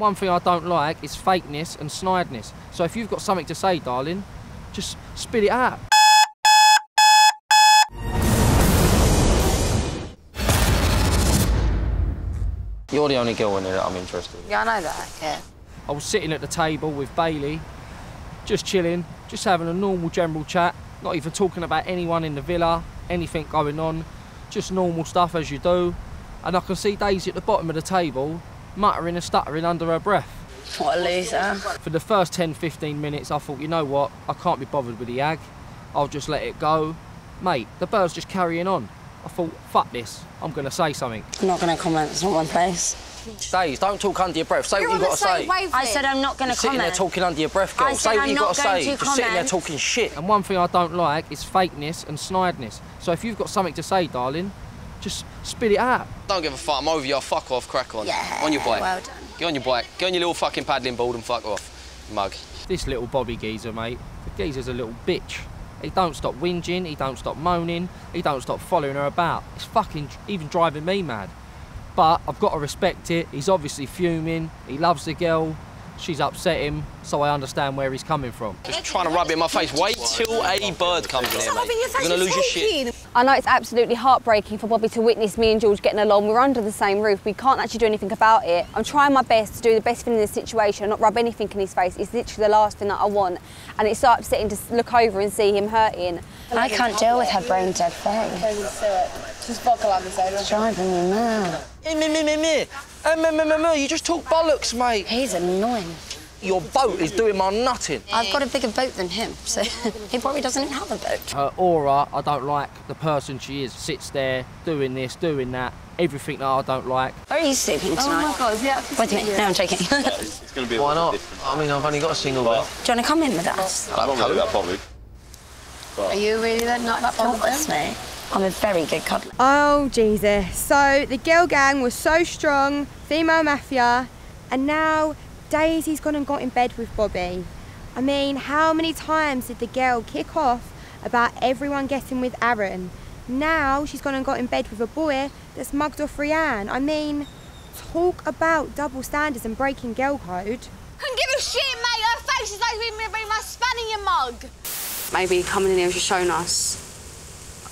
One thing I don't like is fakeness and snideness. So if you've got something to say, darling, just spit it out. You're the only girl in here that I'm interested in. Yeah, I know that, yeah. I was sitting at the table with Bailey, just chilling, just having a normal general chat, not even talking about anyone in the villa, anything going on, just normal stuff as you do. And I can see Daisy at the bottom of the table, muttering and stuttering under her breath. What a loser. For the first 10, 15 minutes, I thought, you know what? I can't be bothered with the yag. I'll just let it go. Mate, the bird's just carrying on. I thought, fuck this, I'm going to say something. I'm not going to comment, it's not my place. Daisy, don't talk under your breath, say what you've got to say. I said I'm not going to comment. You're sitting there talking under your breath, girl, say what you've got to say. You're sitting there talking shit. And one thing I don't like is fakeness and snideness. So if you've got something to say, darling, just spit it out. Don't give a fuck, I'm over you, fuck off, crack on. Yeah, on your bike. Well done. Get on your bike, get on your little fucking paddling board and fuck off, mug. This little Bobby geezer, mate, the geezer's a little bitch. He don't stop whinging, he don't stop moaning, he don't stop following her about. It's fucking even driving me mad. But I've got to respect it. He's obviously fuming, he loves the girl, she's upset him, so I understand where he's coming from. Just trying to rub it in my face. Wait till a bird comes in here, mate. You're going to lose your shit. I know it's absolutely heartbreaking for Bobby to witness me and George getting along. We're under the same roof. We can't actually do anything about it. I'm trying my best to do the best thing in this situation, not rub anything in his face. It's literally the last thing that I want. And it's so upsetting to look over and see him hurting. I can't deal with her brain dead face. Just buckle up and say, it's driving me mad. You just talk bollocks, mate. He's annoying. Your boat is doing my nutting. I've got a bigger boat than him, so he probably doesn't even have a boat. Her aura, I don't like the person she is. Sits there, doing this, doing that, everything that I don't like. Are you sleeping tonight? Oh my God, yeah. Wait a minute, no, I'm joking. It's going to be a Why not? I mean, I've only got a single bed. Do you want to come in with us? I don't know that Bobby. Are you really then not that Bobby? Me. I'm a very good cuddler. Oh, Jesus. So the girl gang was so strong, female mafia, and now Daisy's gone and got in bed with Bobby. I mean, how many times did the girl kick off about everyone getting with Aaron? Now she's gone and got in bed with a boy that's mugged off Rianne. I mean, talk about double standards and breaking girl code. Couldn't give a shit, mate. Her face is like being my Spaniard mug. Maybe coming in here was just showing us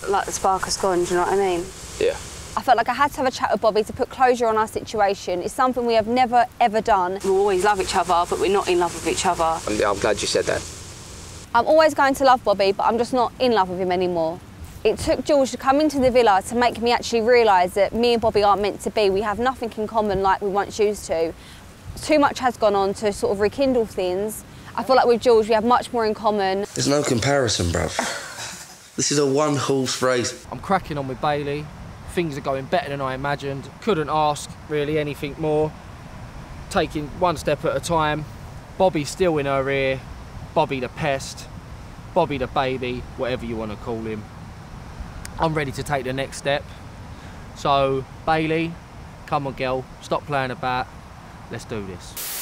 like the spark has gone, do you know what I mean? Yeah. I felt like I had to have a chat with Bobby to put closure on our situation. It's something we have never, ever done. We always love each other, but we're not in love with each other. I'm glad you said that. I'm always going to love Bobby, but I'm just not in love with him anymore. It took George to come into the villa to make me actually realise that me and Bobby aren't meant to be. We have nothing in common like we once used to. Too much has gone on to sort of rekindle things. I feel like with George, we have much more in common. There's no comparison, bruv. This is a one-horse race. I'm cracking on with Bailey. Things are going better than I imagined. Couldn't ask really anything more. Taking one step at a time. Bobby still in her ear. Bobby the pest. Bobby the baby, whatever you want to call him. I'm ready to take the next step. So, Bailey, come on girl, stop playing about. Let's do this.